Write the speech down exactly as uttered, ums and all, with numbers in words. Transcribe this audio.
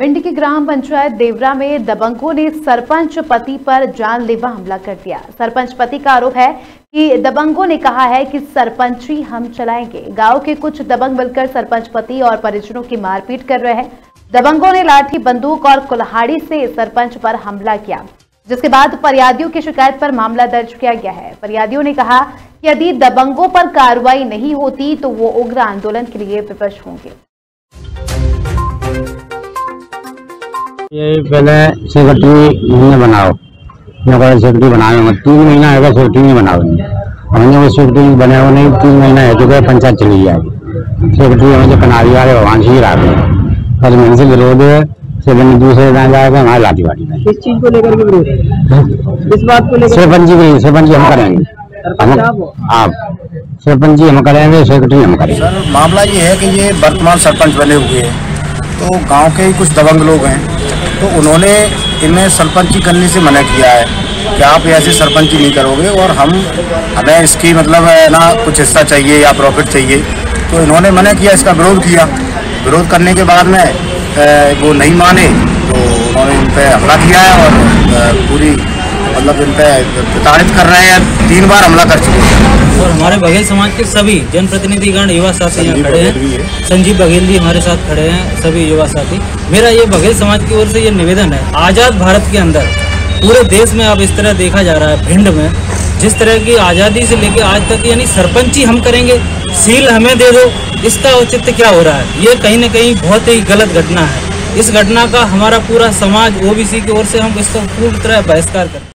भिंड की ग्राम पंचायत देवरा में दबंगों ने सरपंच पति पर जानलेवा हमला कर दिया। सरपंच पति का आरोप है कि दबंगों ने कहा है कि सरपंची हम चलाएंगे। गांव के कुछ दबंग मिलकर सरपंच पति और परिजनों की मारपीट कर रहे हैं। दबंगों ने लाठी, बंदूक और कुल्हाड़ी से सरपंच पर हमला किया, जिसके बाद फरियादियों की शिकायत पर मामला दर्ज किया गया है। फरियादियों ने कहा कि यदि दबंगों पर कार्रवाई नहीं होती तो वो उग्र आंदोलन के लिए विवश होंगे। ये पहले सेक्रेटरी हमने बनाओ, मैं सेक्रेटरी बनाए मत, तीन महीना आएगा सेक्रेटरी नहीं बनाओगे, हमने वो सेक्रेटरी बनाया नहीं, तीन महीना है चुका है, पंचायत चली जाएगी। सेक्रेटरी हमें कनारी वाले भगवान से ही रात है, पहले मेन से विरोध है, सेकंड दूसरे जहाँ जाएगा हमारे लाठीवाड़ी में। किस चीज को लेकर के विरोध? इस बात को लेकर सरपंच जी, सरपंच जी हम करेंगे, आप सरपंच जी हम करेंगे, सेक्रेटरी हम करेंगे। सर मामला ये है कि ये वर्तमान सरपंच बने हुए हैं तो गांव के ही कुछ दबंग लोग हैं, तो उन्होंने इन्हें सरपंची करने से मना किया है कि आप ऐसे सरपंची नहीं करोगे और हम हमें इसकी मतलब ना कुछ हिस्सा चाहिए या प्रॉफिट चाहिए, तो इन्होंने मना किया, इसका विरोध किया। विरोध करने के बाद में वो नहीं माने तो उन्होंने इन पर हमला किया है और पूरी मतलब इन पर प्रताड़ित कर रहे हैं, तीन बार हमला कर चुके हैं। और हमारे बघेल समाज के सभी जनप्रतिनिधिगण युवा साथी यहाँ खड़े हैं, संजीव बघेल जी हमारे साथ खड़े हैं, सभी युवा साथी। मेरा ये बघेल समाज की ओर से ये निवेदन है, आज़ाद भारत के अंदर पूरे देश में अब इस तरह देखा जा रहा है, भिंड में जिस तरह की आज़ादी से लेकर आज तक यानी सरपंची हम करेंगे, सील हमें दे दो, इसका औचित्य क्या हो रहा है? ये कहीं ना कहीं बहुत ही गलत घटना है। इस घटना का हमारा पूरा समाज ओबीसी की ओर से हम इसका पूरी तरह बहिष्कार करते हैं।